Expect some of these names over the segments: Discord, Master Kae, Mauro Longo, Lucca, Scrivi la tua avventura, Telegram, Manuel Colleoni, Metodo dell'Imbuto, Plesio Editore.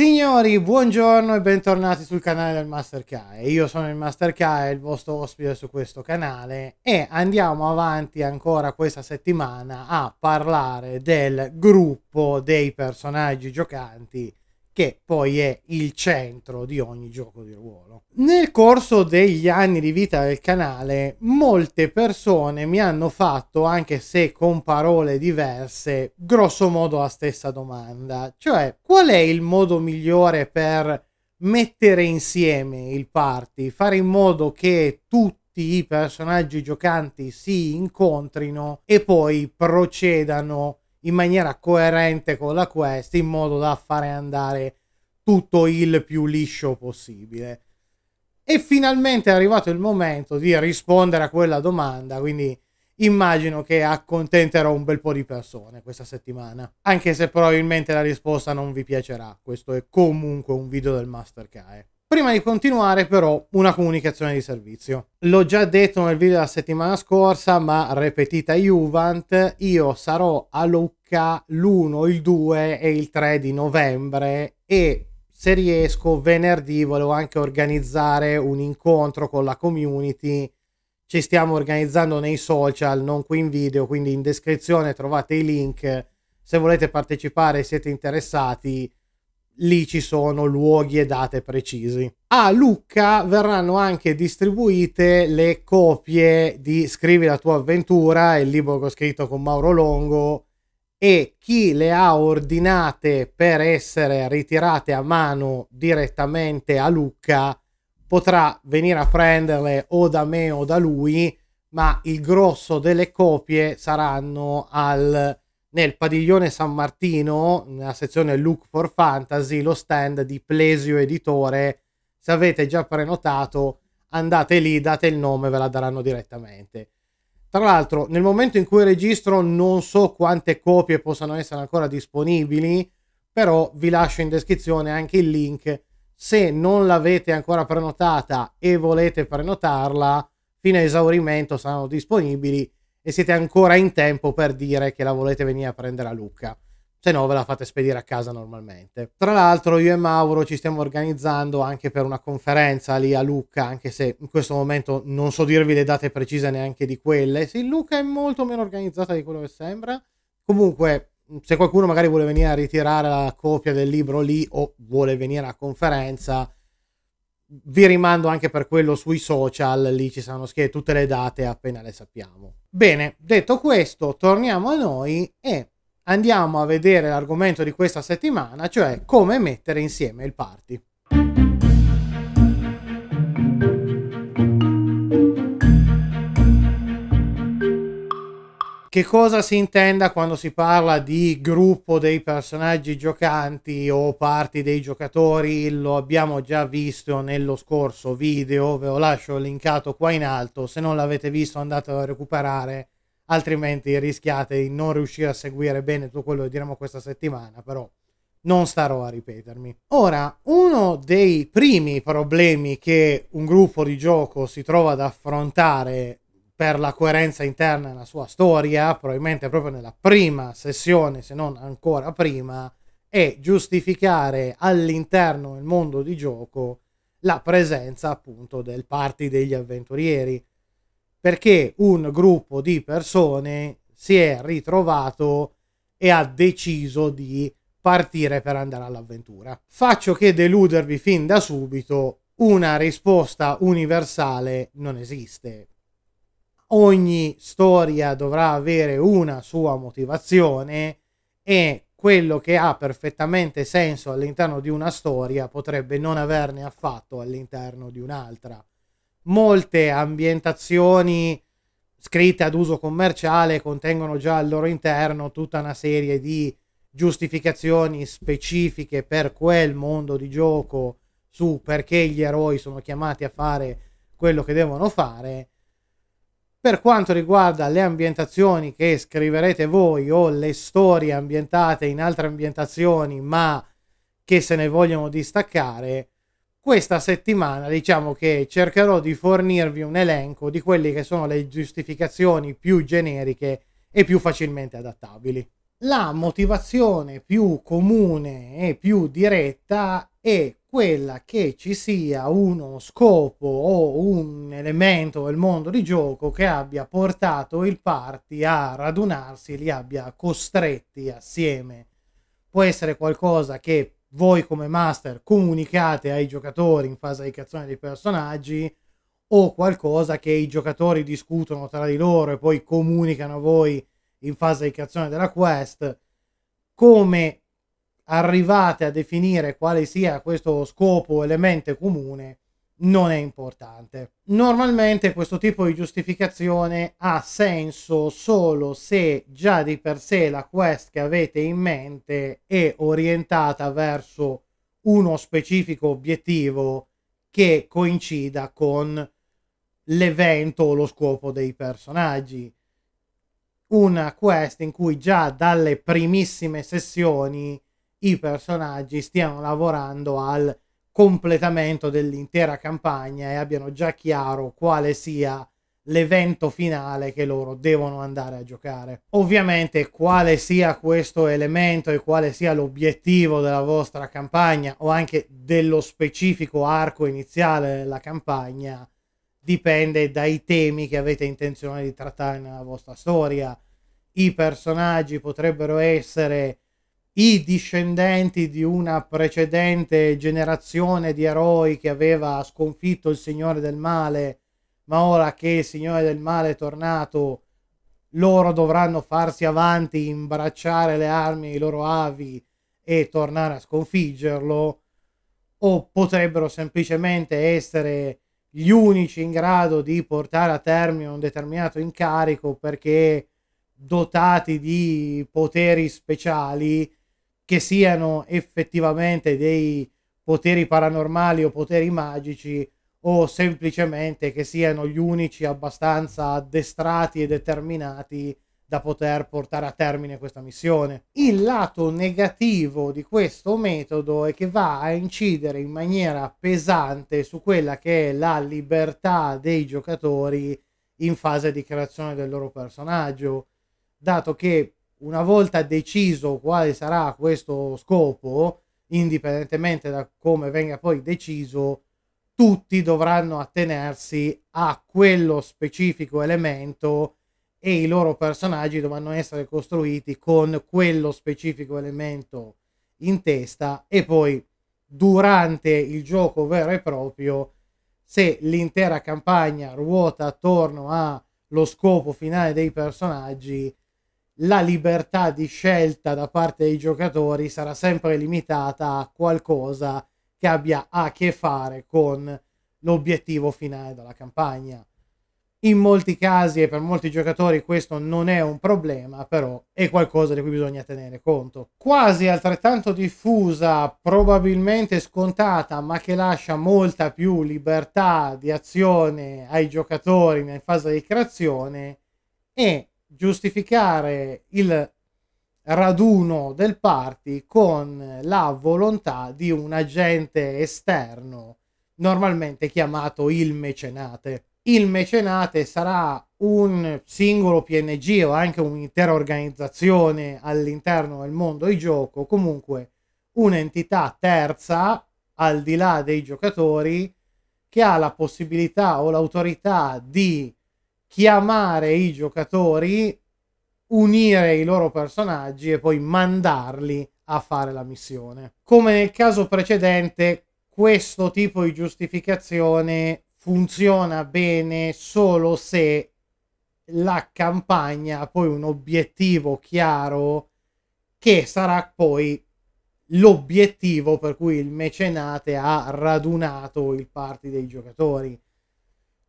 Signori, buongiorno e bentornati sul canale del Master Kae. Io sono il Master Kae, il vostro ospite su questo canale, e andiamo avanti ancora questa settimana a parlare del gruppo dei personaggi giocanti, che poi è il centro di ogni gioco di ruolo. Nel corso degli anni di vita del canale, molte persone mi hanno fatto, anche se con parole diverse, grosso modo la stessa domanda, cioè qual è il modo migliore per mettere insieme il party, fare in modo che tutti i personaggi giocanti si incontrino e poi procedano in maniera coerente con la quest, in modo da fare andare tutto il più liscio possibile. E finalmente è arrivato il momento di rispondere a quella domanda, quindi immagino che accontenterò un bel po' di persone questa settimana, anche se probabilmente la risposta non vi piacerà. Questo è comunque un video del Master Kae. Prima di continuare, però, una comunicazione di servizio. L'ho già detto nel video della settimana scorsa, ma ripetita iuvant, io sarò a Lucca l'1, il 2 e il 3 di novembre, e se riesco venerdì volevo anche organizzare un incontro con la community. Ci stiamo organizzando nei social, non qui in video, quindi in descrizione trovate i link. Se volete partecipare e siete interessati, lì ci sono luoghi e date precisi. A Lucca verranno anche distribuite le copie di Scrivi la tua avventura, il libro che ho scritto con Mauro Longo, e chi le ha ordinate per essere ritirate a mano direttamente a Lucca potrà venire a prenderle o da me o da lui, ma il grosso delle copie saranno nel padiglione San Martino, nella sezione Look for Fantasy, lo stand di Plesio Editore. Se avete già prenotato, andate lì, date il nome, ve la daranno direttamente. Tra l'altro, nel momento in cui registro non so quante copie possano essere ancora disponibili, però vi lascio in descrizione anche il link. Se non l'avete ancora prenotata e volete prenotarla, fino a esaurimento saranno disponibili e siete ancora in tempo per dire che la volete venire a prendere a Lucca, se no ve la fate spedire a casa normalmente. Tra l'altro io e Mauro ci stiamo organizzando anche per una conferenza lì a Lucca, anche se in questo momento non so dirvi le date precise neanche di quelle. Sì, Lucca è molto meno organizzata di quello che sembra. Comunque, se qualcuno magari vuole venire a ritirare la copia del libro lì o vuole venire a conferenza, vi rimando anche per quello sui social, lì ci saranno scritte tutte le date appena le sappiamo. Bene, detto questo, torniamo a noi e andiamo a vedere l'argomento di questa settimana, cioè come mettere insieme il party. Che cosa si intenda quando si parla di gruppo dei personaggi giocanti o party dei giocatori? Lo abbiamo già visto nello scorso video, ve lo lascio linkato qua in alto. Se non l'avete visto, andatelo a recuperare, altrimenti rischiate di non riuscire a seguire bene tutto quello che diremo questa settimana, però non starò a ripetermi. Ora, uno dei primi problemi che un gruppo di gioco si trova ad affrontare per la coerenza interna nella sua storia, probabilmente proprio nella prima sessione, se non ancora prima, è giustificare all'interno del mondo di gioco la presenza appunto del party degli avventurieri, perché un gruppo di persone si è ritrovato e ha deciso di partire per andare all'avventura. Faccio che deludervi fin da subito: una risposta universale non esiste. Ogni storia dovrà avere una sua motivazione, e quello che ha perfettamente senso all'interno di una storia potrebbe non averne affatto all'interno di un'altra. Molte ambientazioni scritte ad uso commerciale contengono già al loro interno tutta una serie di giustificazioni specifiche per quel mondo di gioco, su perché gli eroi sono chiamati a fare quello che devono fare. Per quanto riguarda le ambientazioni che scriverete voi, o le storie ambientate in altre ambientazioni ma che se ne vogliono distaccare, questa settimana diciamo che cercherò di fornirvi un elenco di quelle che sono le giustificazioni più generiche e più facilmente adattabili. La motivazione più comune e più diretta è quella che ci sia uno scopo o un elemento del mondo di gioco che abbia portato il party a radunarsi, li abbia costretti assieme. Può essere qualcosa che voi come master comunicate ai giocatori in fase di creazione dei personaggi, o qualcosa che i giocatori discutono tra di loro e poi comunicano a voi in fase di creazione della quest. Come arrivate a definire quale sia questo scopo o elemento comune non è importante. Normalmente questo tipo di giustificazione ha senso solo se già di per sé la quest che avete in mente è orientata verso uno specifico obiettivo che coincida con l'evento o lo scopo dei personaggi. Una quest in cui già dalle primissime sessioni i personaggi stiano lavorando al completamento dell'intera campagna e abbiano già chiaro quale sia l'evento finale che loro devono andare a giocare. Ovviamente quale sia questo elemento e quale sia l'obiettivo della vostra campagna o anche dello specifico arco iniziale della campagna dipende dai temi che avete intenzione di trattare nella vostra storia. I personaggi potrebbero essere i discendenti di una precedente generazione di eroi che aveva sconfitto il Signore del Male, ma ora che il Signore del Male è tornato, loro dovranno farsi avanti, imbracciare le armi dei loro avi e tornare a sconfiggerlo. O potrebbero semplicemente essere gli unici in grado di portare a termine un determinato incarico perché dotati di poteri speciali, che siano effettivamente dei poteri paranormali o poteri magici, o semplicemente che siano gli unici abbastanza addestrati e determinati da poter portare a termine questa missione. Il lato negativo di questo metodo è che va a incidere in maniera pesante su quella che è la libertà dei giocatori in fase di creazione del loro personaggio, dato che una volta deciso quale sarà questo scopo, indipendentemente da come venga poi deciso, tutti dovranno attenersi a quello specifico elemento e i loro personaggi dovranno essere costruiti con quello specifico elemento in testa. E poi durante il gioco vero e proprio, se l'intera campagna ruota attorno allo scopo finale dei personaggi, la libertà di scelta da parte dei giocatori sarà sempre limitata a qualcosa che abbia a che fare con l'obiettivo finale della campagna. In molti casi e per molti giocatori questo non è un problema, però è qualcosa di cui bisogna tenere conto. Quasi altrettanto diffusa, probabilmente scontata, ma che lascia molta più libertà di azione ai giocatori nella fase di creazione, è giustificare il raduno del party con la volontà di un agente esterno, normalmente chiamato il mecenate. Il mecenate sarà un singolo PNG o anche un'intera organizzazione all'interno del mondo di gioco, comunque un'entità terza al di là dei giocatori che ha la possibilità o l'autorità di chiamare i giocatori, unire i loro personaggi e poi mandarli a fare la missione. Come nel caso precedente, questo tipo di giustificazione funziona bene solo se la campagna ha poi un obiettivo chiaro, che sarà poi l'obiettivo per cui il mecenate ha radunato il party dei giocatori.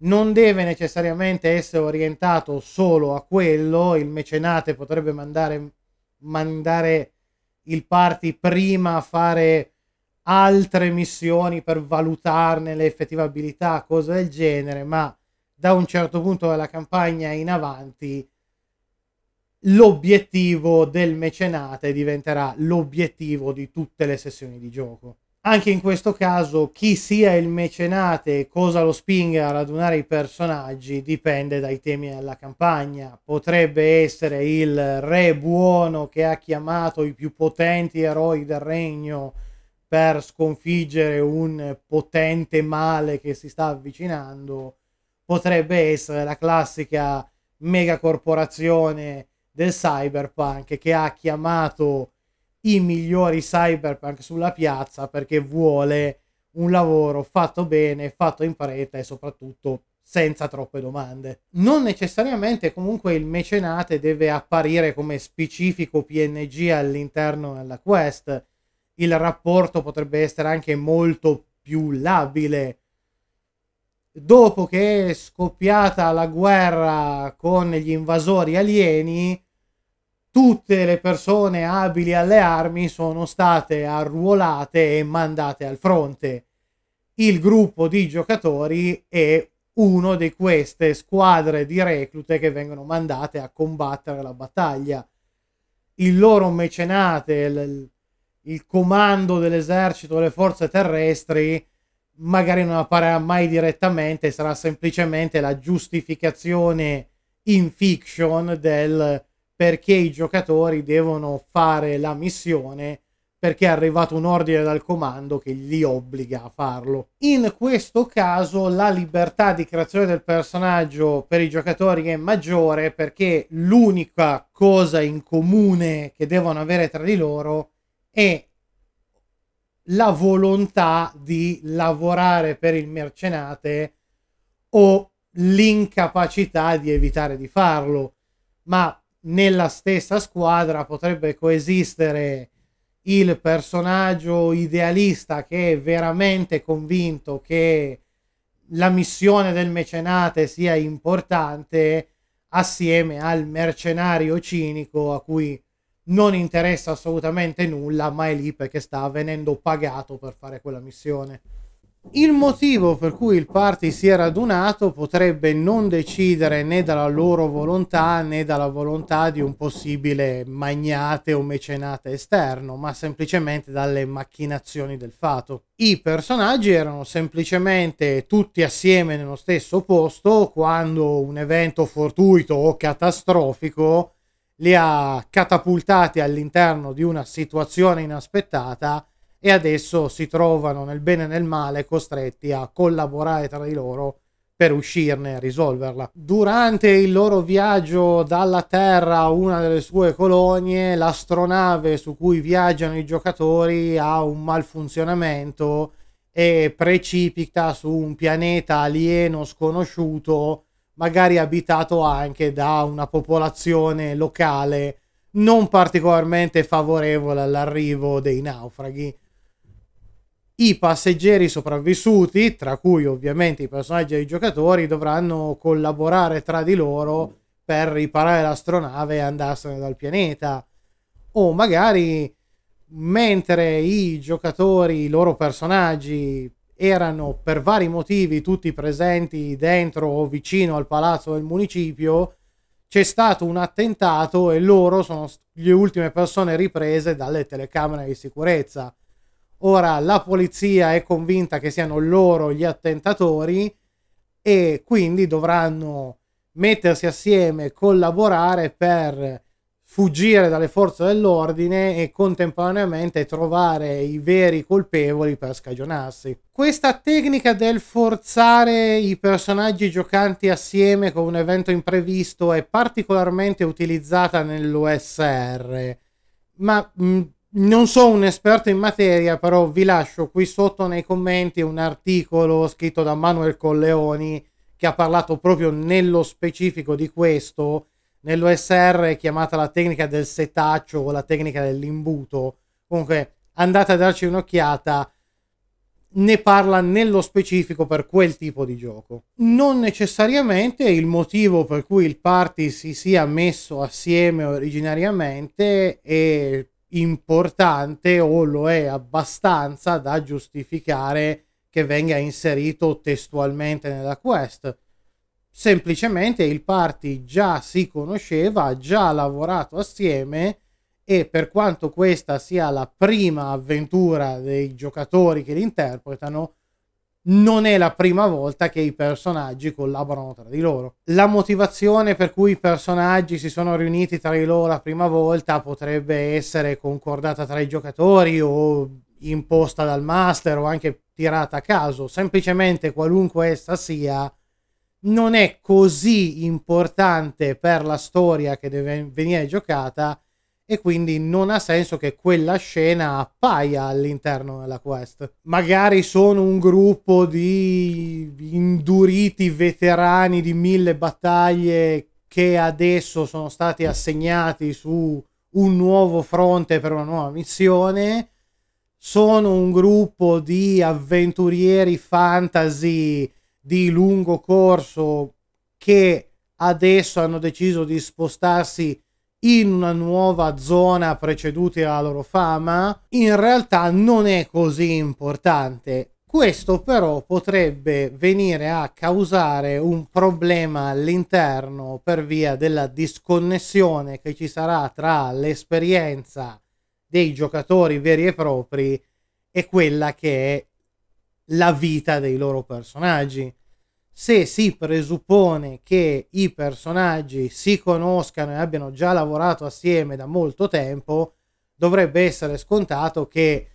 Non deve necessariamente essere orientato solo a quello. Il mecenate potrebbe mandare il party prima a fare altre missioni per valutarne l'effettivabilità, cose del genere, ma da un certo punto della campagna in avanti l'obiettivo del mecenate diventerà l'obiettivo di tutte le sessioni di gioco. Anche in questo caso chi sia il mecenate e cosa lo spinga a radunare i personaggi dipende dai temi della campagna. Potrebbe essere il re buono che ha chiamato i più potenti eroi del regno per sconfiggere un potente male che si sta avvicinando. Potrebbe essere la classica megacorporazione del cyberpunk che ha chiamato i migliori cyberpunk sulla piazza perché vuole un lavoro fatto bene, fatto in fretta e soprattutto senza troppe domande. Non necessariamente comunque il mecenate deve apparire come specifico PNG all'interno della quest. Il rapporto potrebbe essere anche molto più labile. Dopo che è scoppiata la guerra con gli invasori alieni, tutte le persone abili alle armi sono state arruolate e mandate al fronte. Il gruppo di giocatori è uno di queste squadre di reclute che vengono mandate a combattere la battaglia. Il loro mecenate, il comando dell'esercito delle forze terrestri, magari non apparirà mai direttamente, sarà semplicemente la giustificazione in fiction del perché i giocatori devono fare la missione, perché è arrivato un ordine dal comando che li obbliga a farlo. In questo caso la libertà di creazione del personaggio per i giocatori è maggiore, perché l'unica cosa in comune che devono avere tra di loro è la volontà di lavorare per il mercenate o l'incapacità di evitare di farlo. Ma nella stessa squadra potrebbe coesistere il personaggio idealista che è veramente convinto che la missione del mecenate sia importante, assieme al mercenario cinico a cui non interessa assolutamente nulla, ma è lì perché sta venendo pagato per fare quella missione. Il motivo per cui il party si è radunato potrebbe non decidere né dalla loro volontà né dalla volontà di un possibile magnate o mecenate esterno, ma semplicemente dalle macchinazioni del fato. I personaggi erano semplicemente tutti assieme nello stesso posto quando un evento fortuito o catastrofico li ha catapultati all'interno di una situazione inaspettata, e adesso si trovano nel bene e nel male costretti a collaborare tra di loro per uscirne e risolverla. Durante il loro viaggio dalla Terra a una delle sue colonie, l'astronave su cui viaggiano i giocatori ha un malfunzionamento e precipita su un pianeta alieno sconosciuto, magari abitato anche da una popolazione locale non particolarmente favorevole all'arrivo dei naufraghi. I passeggeri sopravvissuti, tra cui ovviamente i personaggi e i giocatori, dovranno collaborare tra di loro per riparare l'astronave e andarsene dal pianeta. O magari, mentre i giocatori, i loro personaggi, erano per vari motivi tutti presenti dentro o vicino al palazzo del municipio, c'è stato un attentato e loro sono le ultime persone riprese dalle telecamere di sicurezza. Ora la polizia è convinta che siano loro gli attentatori e quindi dovranno mettersi assieme, collaborare per fuggire dalle forze dell'ordine e contemporaneamente trovare i veri colpevoli per scagionarsi. Questa tecnica del forzare i personaggi giocanti assieme con un evento imprevisto è particolarmente utilizzata nell'OSR, ma non sono un esperto in materia, però vi lascio qui sotto nei commenti un articolo scritto da Manuel Colleoni che ha parlato proprio nello specifico di questo. Nell'OSR è chiamata la tecnica del setaccio o la tecnica dell'imbuto. Comunque andate a darci un'occhiata, ne parla nello specifico per quel tipo di gioco. Non necessariamente il motivo per cui il party si sia messo assieme originariamente è importante o lo è abbastanza da giustificare che venga inserito testualmente nella quest. Semplicemente il party già si conosceva, ha già lavorato assieme e per quanto questa sia la prima avventura dei giocatori che li interpretano, non è la prima volta che i personaggi collaborano tra di loro. La motivazione per cui i personaggi si sono riuniti tra di loro la prima volta potrebbe essere concordata tra i giocatori o imposta dal master o anche tirata a caso. Semplicemente, qualunque essa sia, non è così importante per la storia che deve venire giocata e quindi non ha senso che quella scena appaia all'interno della quest. Magari sono un gruppo di induriti veterani di 1000 battaglie che adesso sono stati assegnati su un nuovo fronte per una nuova missione, sono un gruppo di avventurieri fantasy di lungo corso che adesso hanno deciso di spostarsi in una nuova zona preceduti alla loro fama. In realtà non è così importante. Questo però potrebbe venire a causare un problema all'interno per via della disconnessione che ci sarà tra l'esperienza dei giocatori veri e propri e quella che è la vita dei loro personaggi. Se si presuppone che i personaggi si conoscano e abbiano già lavorato assieme da molto tempo, dovrebbe essere scontato che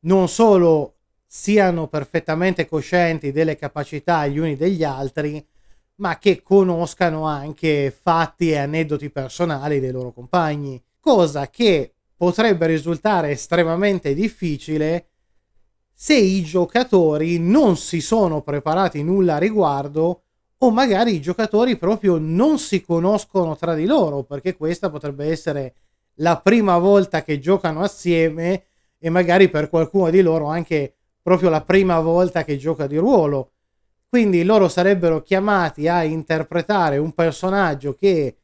non solo siano perfettamente coscienti delle capacità gli uni degli altri, ma che conoscano anche fatti e aneddoti personali dei loro compagni, cosa che potrebbe risultare estremamente difficile se i giocatori non si sono preparati nulla a riguardo, o magari i giocatori proprio non si conoscono tra di loro, perché questa potrebbe essere la prima volta che giocano assieme e magari per qualcuno di loro anche proprio la prima volta che gioca di ruolo. Quindi loro sarebbero chiamati a interpretare un personaggio che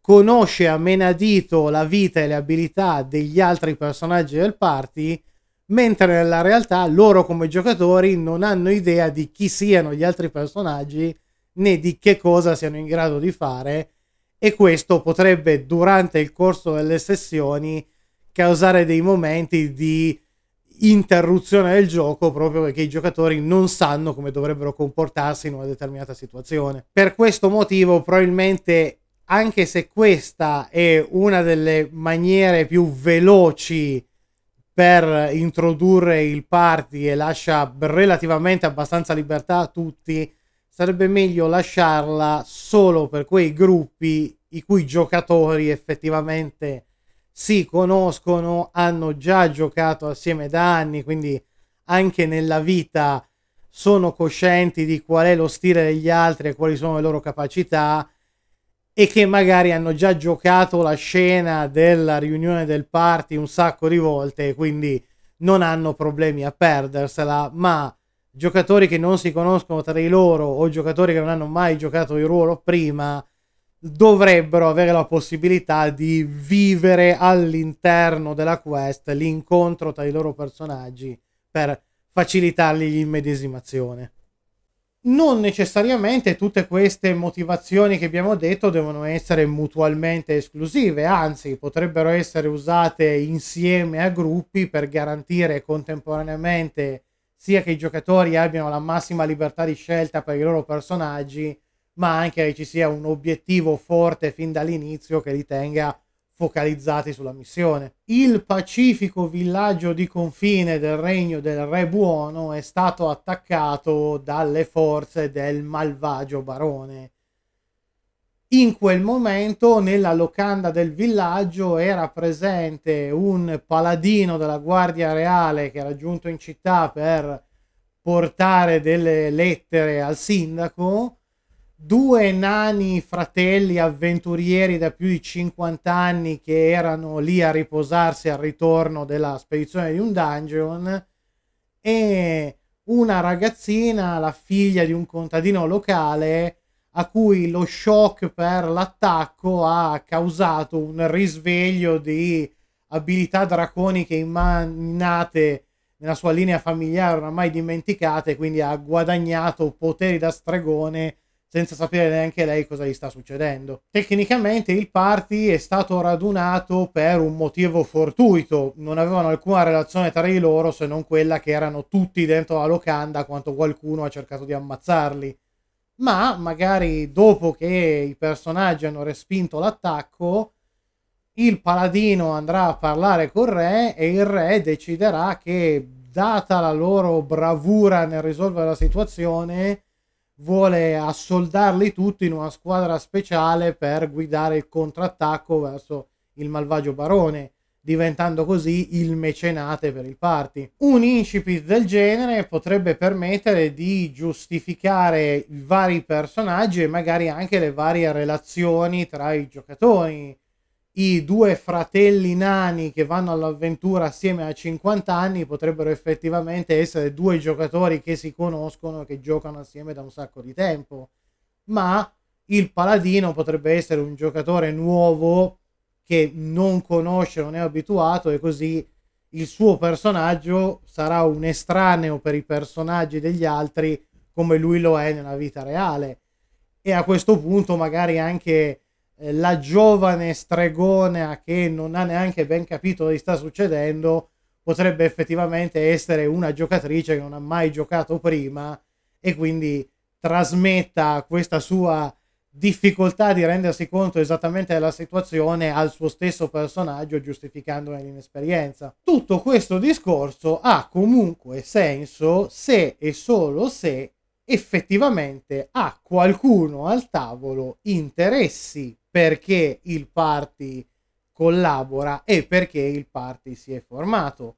conosce a menadito la vita e le abilità degli altri personaggi del party, mentre nella realtà loro come giocatori non hanno idea di chi siano gli altri personaggi né di che cosa siano in grado di fare, e questo potrebbe durante il corso delle sessioni causare dei momenti di interruzione del gioco proprio perché i giocatori non sanno come dovrebbero comportarsi in una determinata situazione. Per questo motivo probabilmente, anche se questa è una delle maniere più veloci per introdurre il party e lascia relativamente abbastanza libertà a tutti, sarebbe meglio lasciarla solo per quei gruppi i cui giocatori effettivamente si conoscono, hanno già giocato assieme da anni, quindi anche nella vita sono coscienti di qual è lo stile degli altri e quali sono le loro capacità, e che magari hanno già giocato la scena della riunione del party un sacco di volte, quindi non hanno problemi a perdersela. Ma giocatori che non si conoscono tra di loro o giocatori che non hanno mai giocato di ruolo prima dovrebbero avere la possibilità di vivere all'interno della quest l'incontro tra i loro personaggi per facilitargli l'immedesimazione. Non necessariamente tutte queste motivazioni che abbiamo detto devono essere mutualmente esclusive, anzi potrebbero essere usate insieme a gruppi per garantire contemporaneamente sia che i giocatori abbiano la massima libertà di scelta per i loro personaggi, ma anche che ci sia un obiettivo forte fin dall'inizio che li tenga focalizzati sulla missione. Il pacifico villaggio di confine del regno del Re Buono è stato attaccato dalle forze del malvagio barone. In quel momento nella locanda del villaggio era presente un paladino della Guardia Reale che era giunto in città per portare delle lettere al sindaco, due nani fratelli avventurieri da più di 50 anni che erano lì a riposarsi al ritorno della spedizione di un dungeon, e una ragazzina, la figlia di un contadino locale, a cui lo shock per l'attacco ha causato un risveglio di abilità draconiche innate nella sua linea familiare oramai dimenticate, quindi ha guadagnato poteri da stregone senza sapere neanche lei cosa gli sta succedendo. Tecnicamente il party è stato radunato per un motivo fortuito, non avevano alcuna relazione tra di loro se non quella che erano tutti dentro la locanda quando qualcuno ha cercato di ammazzarli. Ma magari dopo che i personaggi hanno respinto l'attacco, il paladino andrà a parlare col re e il re deciderà che, data la loro bravura nel risolvere la situazione, vuole assoldarli tutti in una squadra speciale per guidare il contrattacco verso il malvagio barone, diventando così il mecenate per il party. Un incipit del genere potrebbe permettere di giustificare i vari personaggi e magari anche le varie relazioni tra i giocatori. I due fratelli nani che vanno all'avventura assieme a 50 anni potrebbero effettivamente essere due giocatori che si conoscono e che giocano assieme da un sacco di tempo, ma il paladino potrebbe essere un giocatore nuovo che non conosce, non è abituato, e così il suo personaggio sarà un estraneo per i personaggi degli altri come lui lo è nella vita reale. E a questo punto magari anche la giovane stregona che non ha neanche ben capito cosa sta succedendo potrebbe effettivamente essere una giocatrice che non ha mai giocato prima e quindi trasmetta questa sua difficoltà di rendersi conto esattamente della situazione al suo stesso personaggio, giustificandone l'inesperienza. Tutto questo discorso ha comunque senso se e solo se effettivamente a qualcuno al tavolo interessi perché il party collabora e perché il party si è formato,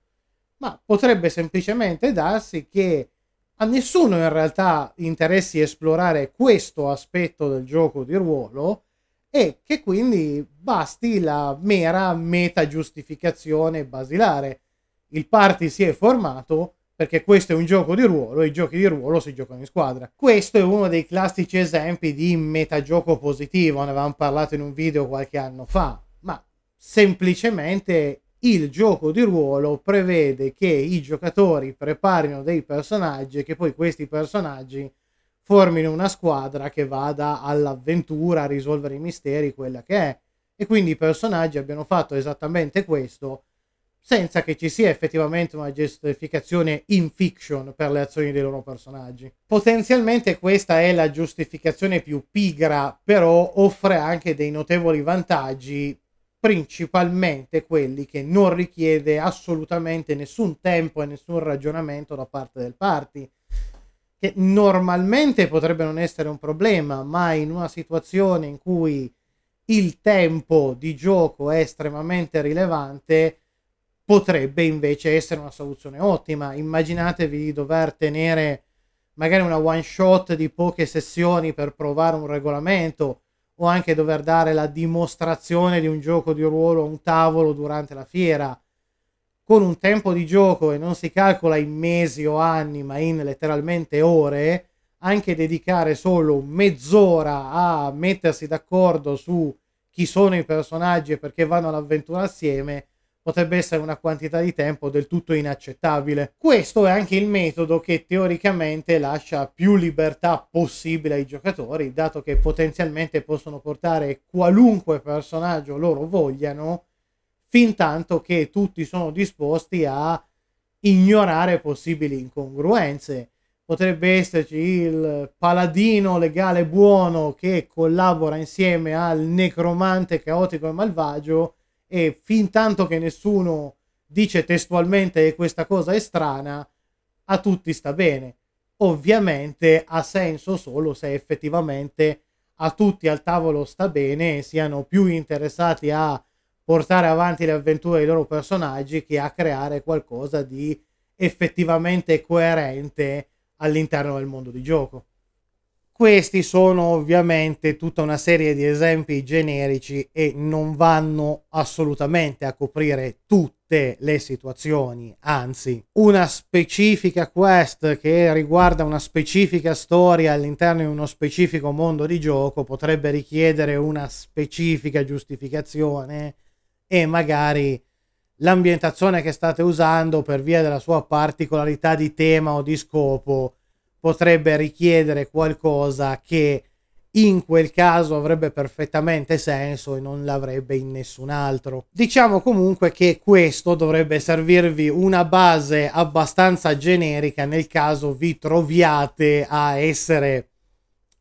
ma potrebbe semplicemente darsi che a nessuno in realtà interessi esplorare questo aspetto del gioco di ruolo e che quindi basti la mera meta giustificazione basilare. Il party si è formato perché questo è un gioco di ruolo e i giochi di ruolo si giocano in squadra. Questo è uno dei classici esempi di metagioco positivo, ne avevamo parlato in un video qualche anno fa, ma semplicemente il gioco di ruolo prevede che i giocatori preparino dei personaggi e che poi questi personaggi formino una squadra che vada all'avventura a risolvere i misteri, quella che è, e quindi i personaggi abbiano fatto esattamente questo senza che ci sia effettivamente una giustificazione in fiction per le azioni dei loro personaggi. Potenzialmente questa è la giustificazione più pigra, però offre anche dei notevoli vantaggi, principalmente quelli che non richiede assolutamente nessun tempo e nessun ragionamento da parte del party, che normalmente potrebbe non essere un problema, ma in una situazione in cui il tempo di gioco è estremamente rilevante potrebbe invece essere una soluzione ottima. Immaginatevi di dover tenere magari una one shot di poche sessioni per provare un regolamento, o anche dover dare la dimostrazione di un gioco di ruolo a un tavolo durante la fiera. Con un tempo di gioco, e non si calcola in mesi o anni, ma in letteralmente ore, anche dedicare solo mezz'ora a mettersi d'accordo su chi sono i personaggi e perché vanno all'avventura assieme potrebbe essere una quantità di tempo del tutto inaccettabile. Questo è anche il metodo che teoricamente lascia più libertà possibile ai giocatori, dato che potenzialmente possono portare qualunque personaggio loro vogliano, fin tanto che tutti sono disposti a ignorare possibili incongruenze. Potrebbe esserci il paladino legale buono che collabora insieme al necromante caotico e malvagio, e fin tanto che nessuno dice testualmente che questa cosa è strana, a tutti sta bene. Ovviamente ha senso solo se effettivamente a tutti al tavolo sta bene e siano più interessati a portare avanti le avventure dei loro personaggi che a creare qualcosa di effettivamente coerente all'interno del mondo di gioco. Questi sono ovviamente tutta una serie di esempi generici e non vanno assolutamente a coprire tutte le situazioni, anzi una specifica quest che riguarda una specifica storia all'interno di uno specifico mondo di gioco potrebbe richiedere una specifica giustificazione e magari l'ambientazione che state usando, per via della sua particolarità di tema o di scopo, potrebbe richiedere qualcosa che in quel caso avrebbe perfettamente senso e non l'avrebbe in nessun altro. Diciamo comunque che questo dovrebbe servirvi una base abbastanza generica nel caso vi troviate a essere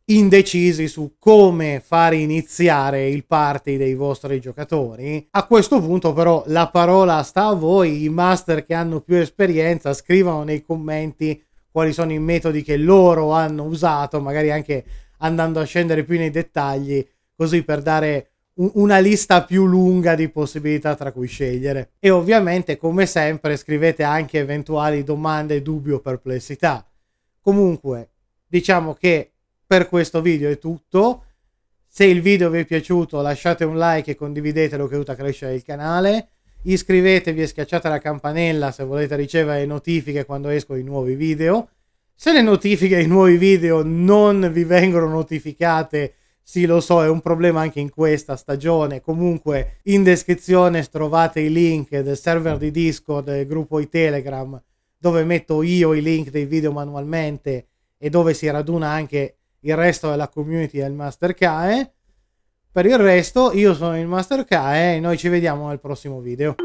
indecisi su come far iniziare il party dei vostri giocatori. A questo punto però la parola sta a voi. I master che hanno più esperienza scrivano nei commenti quali sono i metodi che loro hanno usato, magari anche andando a scendere più nei dettagli, così per dare una lista più lunga di possibilità tra cui scegliere. E ovviamente, come sempre, scrivete anche eventuali domande, dubbi o perplessità. Comunque, diciamo che per questo video è tutto. Se il video vi è piaciuto, lasciate un like e condividetelo, che aiuta a crescere il canale. Iscrivetevi e schiacciate la campanella se volete ricevere notifiche quando escono i nuovi video. Se le notifiche dei nuovi video non vi vengono notificate, sì, lo so, è un problema anche in questa stagione. Comunque in descrizione trovate i link del server di Discord, del gruppo di Telegram, dove metto io i link dei video manualmente e dove si raduna anche il resto della community del Master Kae. Per il resto, io sono il Master Kae e noi ci vediamo nel prossimo video.